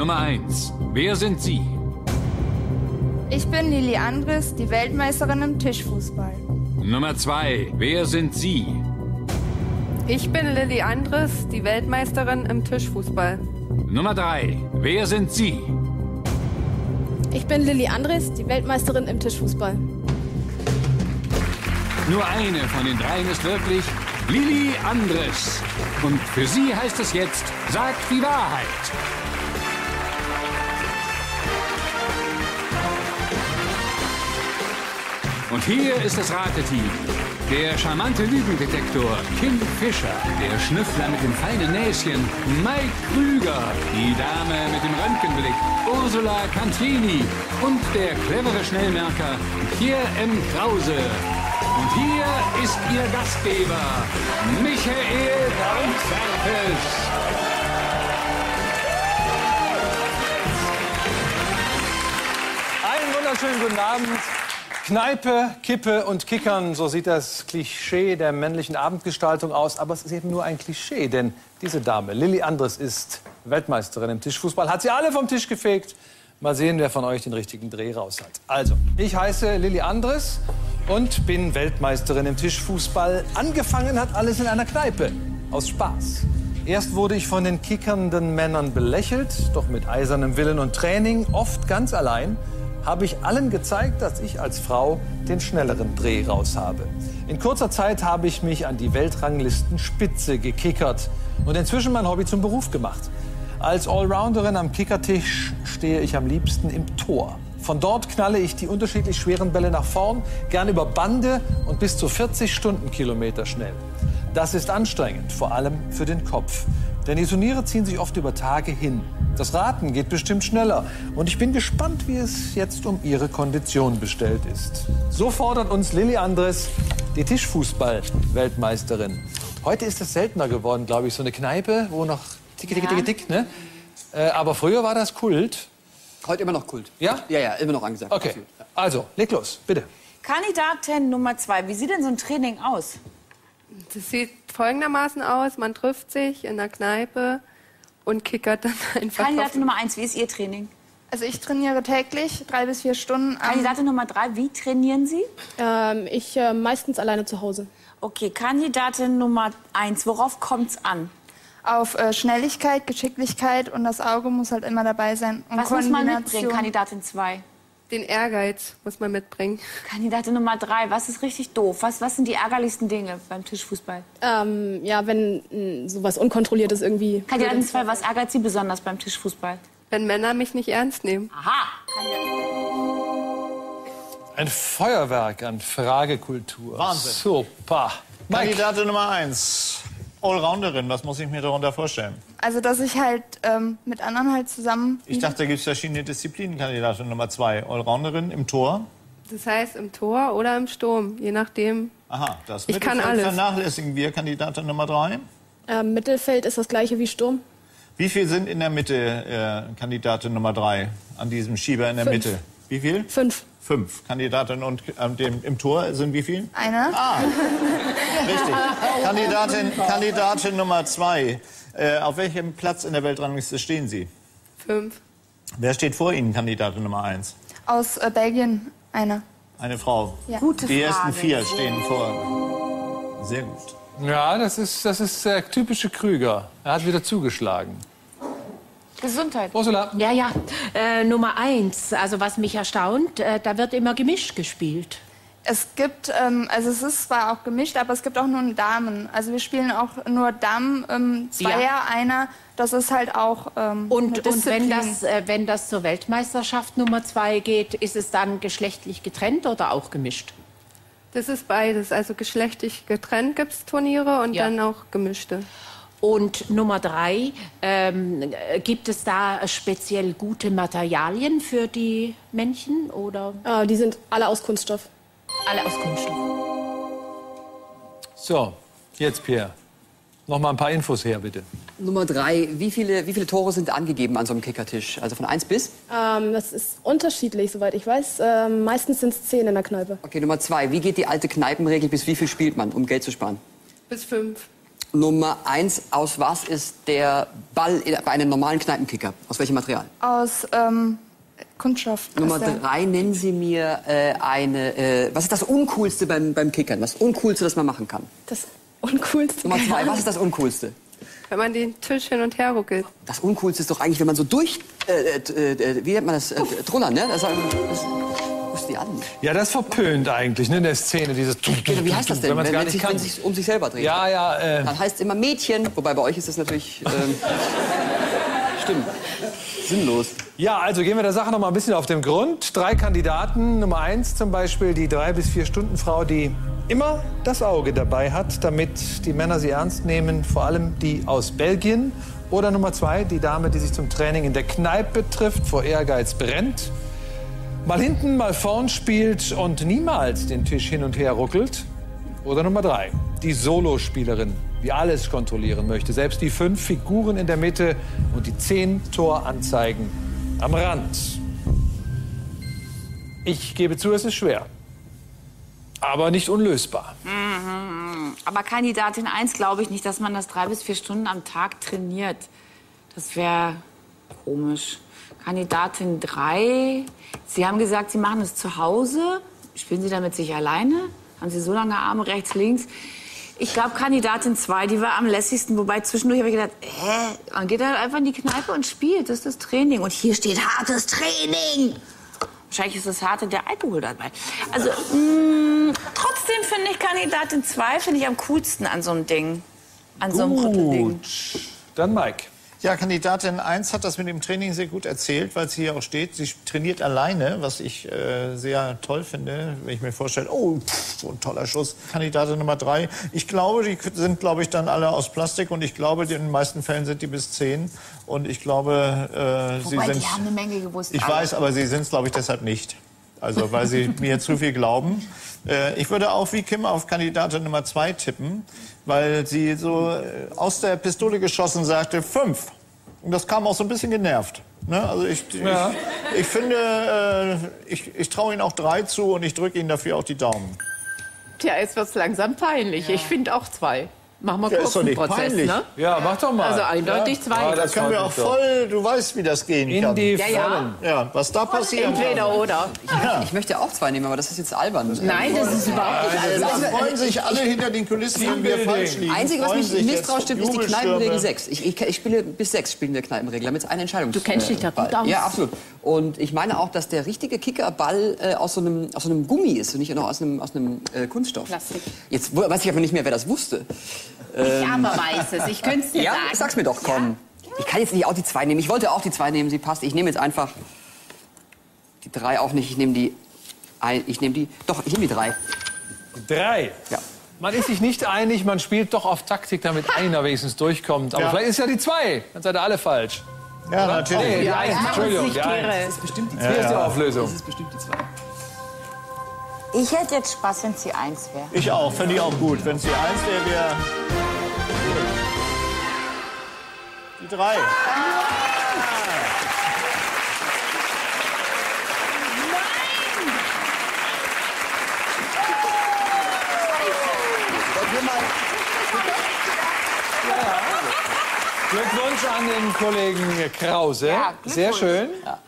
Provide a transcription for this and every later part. Nummer 1. Wer sind Sie? Ich bin Lilly Andres, die Weltmeisterin im Tischfußball. Nummer 2. Wer sind Sie? Ich bin Lilly Andres, die Weltmeisterin im Tischfußball. Nummer 3. Wer sind Sie? Ich bin Lilly Andres, die Weltmeisterin im Tischfußball. Nur eine von den dreien ist wirklich Lilly Andres. Und für sie heißt es jetzt, sag die Wahrheit. Und hier ist das Rateteam. Der charmante Lügendetektor Kim Fischer, der Schnüffler mit dem feinen Näschen Mike Krüger, die Dame mit dem Röntgenblick Ursula Cantrini und der clevere Schnellmerker Pierre M. Krause. Und hier ist ihr Gastgeber Michael Brandwerkes. Einen wunderschönen guten Abend. Kneipe, Kippe und Kickern, so sieht das Klischee der männlichen Abendgestaltung aus. Aber es ist eben nur ein Klischee, denn diese Dame, Lilly Andres, ist Weltmeisterin im Tischfußball. Hat sie alle vom Tisch gefegt? Mal sehen, wer von euch den richtigen Dreh raus hat. Also, ich heiße Lilly Andres und bin Weltmeisterin im Tischfußball. Angefangen hat alles in einer Kneipe, aus Spaß. Erst wurde ich von den kickernden Männern belächelt, doch mit eisernem Willen und Training, oft ganz allein, habe ich allen gezeigt, dass ich als Frau den schnelleren Dreh raus habe. In kurzer Zeit habe ich mich an die Weltranglistenspitze gekickert und inzwischen mein Hobby zum Beruf gemacht. Als Allrounderin am Kickertisch stehe ich am liebsten im Tor. Von dort knalle ich die unterschiedlich schweren Bälle nach vorn, gern über Bande und bis zu 40 Stundenkilometer schnell. Das ist anstrengend, vor allem für den Kopf. Denn die Turniere ziehen sich oft über Tage hin. Das Raten geht bestimmt schneller. Und ich bin gespannt, wie es jetzt um ihre Kondition bestellt ist. So fordert uns Lilly Andres, die Tischfußball-Weltmeisterin. Heute ist es seltener geworden, glaube ich, so eine Kneipe, wo noch tick, ne? Aber früher war das Kult. Heute immer noch Kult. Ja? Ja, immer noch angesagt. Okay, also, leg los, bitte. Kandidatin Nummer 2, wie sieht denn so ein Training aus? Das sieht folgendermaßen aus, man trifft sich in der Kneipe und kickert dann einfach. Kandidatin Nummer 1, wie ist Ihr Training? Also ich trainiere täglich 3 bis 4 Stunden. Kandidatin Nummer 3, wie trainieren Sie? Ich meistens alleine zu Hause. Okay, Kandidatin Nummer 1, worauf kommt's an? Auf Schnelligkeit, Geschicklichkeit und das Auge muss halt immer dabei sein. Und was muss man mitbringen, Kandidatin 2? Den Ehrgeiz muss man mitbringen. Kandidatin Nummer 3, was ist richtig doof? Was sind die ärgerlichsten Dinge beim Tischfußball? Wenn sowas Unkontrolliertes irgendwie... Kandidatin 2, was ärgert Sie besonders beim Tischfußball? Wenn Männer mich nicht ernst nehmen. Aha! Ein Feuerwerk an Fragekultur. Wahnsinn. Super. Mike. Kandidatin Nummer 1, Allrounderin, was muss ich mir darunter vorstellen? Also, dass ich halt mit anderen halt zusammen... Ich dachte, da gibt es verschiedene Disziplinen. Kandidatin Nummer 2, Allrounderin im Tor. Das heißt, im Tor oder im Sturm, je nachdem. Aha, das ich Mittelfeld kann alles. Vernachlässigen wir, Kandidatin Nummer 3. Mittelfeld ist das gleiche wie Sturm. Wie viel sind in der Mitte, Kandidatin Nummer 3, an diesem Schieber in der 5. Mitte? Wie viel? 5. Kandidatin und im Tor sind wie viel? Einer. Ah, richtig. Kandidatin Nummer 2. Auf welchem Platz in der Weltrangliste stehen Sie? 5. Wer steht vor Ihnen, Kandidatin Nummer 1? Aus Belgien, einer. Eine Frau. Ja. Gute Frage. Die ersten 4 stehen vor. Sehr gut. Ja, das ist der typische Krüger. Er hat wieder zugeschlagen. Gesundheit. Ursula. Ja. Nummer 1, also was mich erstaunt, da wird immer gemischt gespielt. Es gibt, also es ist zwar auch gemischt, aber es gibt auch nur Damen. Also wir spielen auch nur Damen, Zweier, ja. Einer. Das ist halt auch und wenn das zur Weltmeisterschaft Nummer 2 geht, ist es dann geschlechtlich getrennt oder auch gemischt? Das ist beides. Also geschlechtlich getrennt gibt es Turniere und dann auch gemischte. Und Nummer 3, gibt es da speziell gute Materialien für die Männchen? Oder? Die sind alle aus Kunststoff. Alle aus Kunststoff. So, jetzt Pierre. Noch mal ein paar Infos her, bitte. Nummer 3, wie viele Tore sind angegeben an so einem Kickertisch? Also von 1 bis? Das ist unterschiedlich, soweit ich weiß. Meistens sind es 10 in der Kneipe. Okay, Nummer 2, wie geht die alte Kneipenregel? Bis wie viel spielt man, um Geld zu sparen? Bis 5. Nummer 1. Aus was ist der Ball bei einem normalen Kneipenkicker? Aus welchem Material? Aus Kunststoff. Nummer 3, nennen Sie mir eine... was ist das Uncoolste beim Kickern? Das Uncoolste, das man machen kann? Das Uncoolste? Nummer 2, was ist das Uncoolste? Wenn man den Tisch hin und her ruckelt. Das Uncoolste ist doch eigentlich, wenn man so durch... wie nennt man das? Trullern, ne? Das die an. Ja, das verpönt eigentlich, ne, in der Szene, dieses... Genau, wie heißt das denn, wenn man sich um sich selber dreht? Ja, ja, dann heißt es immer Mädchen, wobei bei euch ist das natürlich... stimmt. Sinnlos. Ja, also gehen wir der Sache noch mal ein bisschen auf den Grund. 3 Kandidaten. Nummer 1 zum Beispiel die 3- bis 4-Stunden-Frau, die immer das Auge dabei hat, damit die Männer sie ernst nehmen, vor allem die aus Belgien. Oder Nummer 2, die Dame, die sich zum Training in der Kneipe trifft, vor Ehrgeiz brennt. Mal hinten, mal vorn spielt und niemals den Tisch hin und her ruckelt. Oder Nummer 3, die Solospielerin, die alles kontrollieren möchte. Selbst die 5 Figuren in der Mitte und die 10 Toranzeigen am Rand. Ich gebe zu, es ist schwer. Aber nicht unlösbar. Mhm. Aber Kandidatin 1 glaube ich nicht, dass man das 3 bis 4 Stunden am Tag trainiert. Das wäre komisch. Kandidatin 3, Sie haben gesagt, Sie machen es zu Hause. Spielen Sie damit sich alleine? Haben Sie so lange Arme rechts, links? Ich glaube, Kandidatin 2, die war am lässigsten. Wobei zwischendurch habe ich gedacht, man geht halt einfach in die Kneipe und spielt. Das ist das Training. Und hier steht hartes Training. Wahrscheinlich ist das harte der Alkohol dabei. Also trotzdem finde ich Kandidatin 2 finde ich am coolsten an so einem Ding. An so einem Rüttelding. Dann Mike. Ja, Kandidatin 1 hat das mit dem Training sehr gut erzählt, weil sie hier auch steht. Sie trainiert alleine, was ich sehr toll finde, wenn ich mir vorstelle, oh, so ein toller Schuss. Kandidatin Nummer 3, ich glaube, die sind, dann alle aus Plastik und ich glaube, in den meisten Fällen sind die bis 10. Und ich glaube, wobei, sie sind... die haben eine Menge gewusst. Ich weiß, aber sie sind es, glaube ich, deshalb nicht. Also, weil sie mir zu viel glauben. Ich würde auch wie Kim auf Kandidatin Nummer 2 tippen, weil sie so aus der Pistole geschossen sagte, 5. Und das kam auch so ein bisschen genervt. Ne? Also ich finde, ich traue Ihnen auch 3 zu und ich drücke Ihnen dafür auch die Daumen. Tja, jetzt wird's langsam peinlich. Ja. Ich finde auch 2. Mach mal kurz einen Prozess, ne? Ja, mach doch mal. Also eindeutig ja. 2. Ja, das können wir auch voll, du weißt, wie das gehen kann. In die Fallen. Ja, was da passiert. Entweder oder. Ja. Ich möchte auch 2 nehmen, aber das ist jetzt albern. Nein, das ist überhaupt nicht albern. Also, da freuen sich alle hinter den Kulissen, wenn wir falsch liegen. Einzige, was mich misstrauisch stimmt, ist die Kneipenregel 6. Ich spiele bis 6 in der Kneipenregel, damit es eine Entscheidung gibt. Du kennst dich da gut aus. Ja, absolut. Und ich meine auch, dass der richtige Kickerball aus so einem Gummi ist und nicht nur aus einem Kunststoff. Plastik. Jetzt weiß ich aber nicht mehr, wer das wusste. Ich aber weiß es, ich könnte es dir sagen. Ja, sag's mir doch, komm. Ja. Ich kann jetzt nicht auch die 2 nehmen. Ich wollte auch die 2 nehmen, sie passt. Ich nehme jetzt einfach die 3 auch nicht. Ich nehme die... Ich nehme die 3. 3? Ja. Man ist sich nicht einig, man spielt doch auf Taktik, damit einer wenigstens durchkommt. Aber ja, vielleicht ist ja die 2. Dann seid ihr alle falsch. Ja, oder? Natürlich. Nee, die 1, Entschuldigung, die 1. Das ist bestimmt die 2. Ja, hier ist die Auflösung. Das ist bestimmt die 2. Ich hätte jetzt Spaß, wenn es die 1 wäre. Ich auch, finde ich auch gut. Wenn es die 1 wäre, wäre die 3. Nein! Glückwunsch an den Kollegen Krause. Ja, sehr schön. Ja.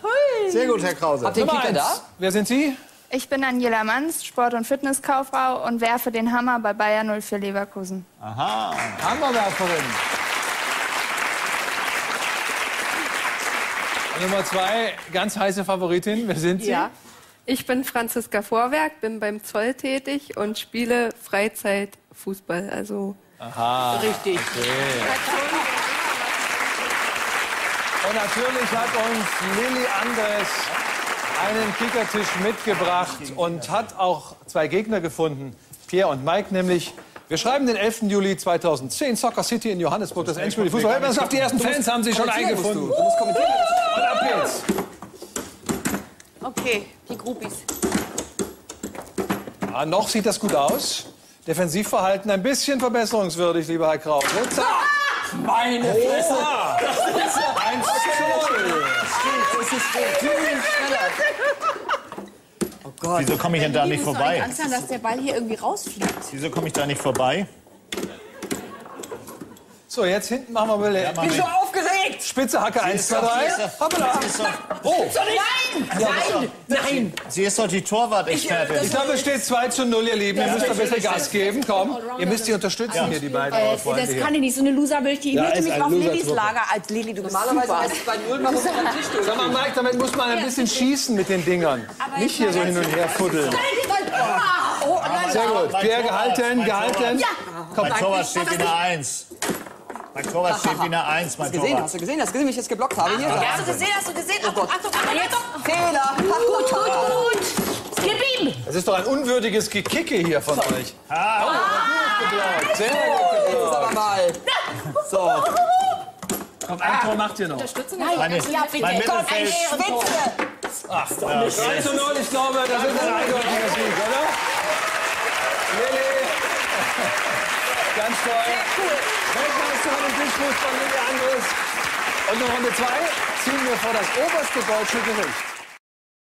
Sehr gut, Herr Krause. Habt ihr Kicker da? Wer sind Sie? Ich bin Angela Manz, Sport- und Fitnesskauffrau und werfe den Hammer bei Bayer 04 Leverkusen. Aha, Hammerwerferin. Nummer 2, ganz heiße Favoritin. Wer sind Sie? Ja, ich bin Franziska Vorwerk, bin beim Zoll tätig und spiele Freizeitfußball. Also aha, richtig. Okay. Und natürlich hat uns Lilly Andres einen Kickertisch mitgebracht und hat auch 2 Gegner gefunden, Pierre und Mike nämlich. Wir schreiben den 11. Juli 2010, Soccer City in Johannesburg, das Endspiel der Fußballweltmeisterschaft. Die ersten Fans haben sich schon eingefunden. Du musst kommentieren. Und ab geht's. Okay, die Groupies. Ja, noch sieht das gut aus. Defensivverhalten ein bisschen verbesserungswürdig, lieber Herr Krause. Zack. Meine Fresse! Das ist ja ein Schuss! Das ist der Dünnsteller! Oh Gott. Wieso komme ich denn da nicht vorbei? Ich habe Angst, dass der Ball hier irgendwie rausfliegt. Wieso komme ich da nicht vorbei? So, jetzt hinten machen wir Belay. Ich bin so aufgeregt. Spitze Hacke 1, 2, 3. Hoppla. Oh. Nein, nein, nein. Sie ist doch die Torwart-Expertin. Ich glaube, es steht 2:0, ihr Lieben. Ihr müsst doch ein bisschen Gas geben. Komm, ihr müsst sie unterstützen hier, die beiden. Das kann ich nicht. So eine Loser will ich nicht. Ich möchte mich auf Lillys Lager als Lilly. Du bist normalerweise heißt es bei 0, man muss auf den Tisch durch. Sag mal, Mike, damit muss man ein bisschen schießen mit den Dingern. Nicht hier so hin und her fuddeln. Sehr gut. Pierre, gehalten, gehalten. Mein Torwart steht wieder 1. Mein Torwart steht wie eine 1, mein Torwart. Hast du gesehen, wie ich jetzt geblockt habe? Hier. Hast du gesehen? Achtung, Achtung, Achtung. Fehler. Gut, gut, gut. Gib ihm. Das ist doch ein unwürdiges Gekicke hier von euch. Ah, gut geblockt. Sehr gut geblockt. Jetzt aber mal. So. Komm, ein Tor macht ihr noch. Unterstützen? Nein, ja, bitte. Komm, eine Spitze. Ach, das ist doch nicht. 3:0, ich glaube, das ist ein eindeutiger Sieg, oder? Lilly. Ganz toll. Weltmeisterin im Tischfußball, Lilly Andres. Und in Runde 2 ziehen wir vor das oberste deutsche Gericht.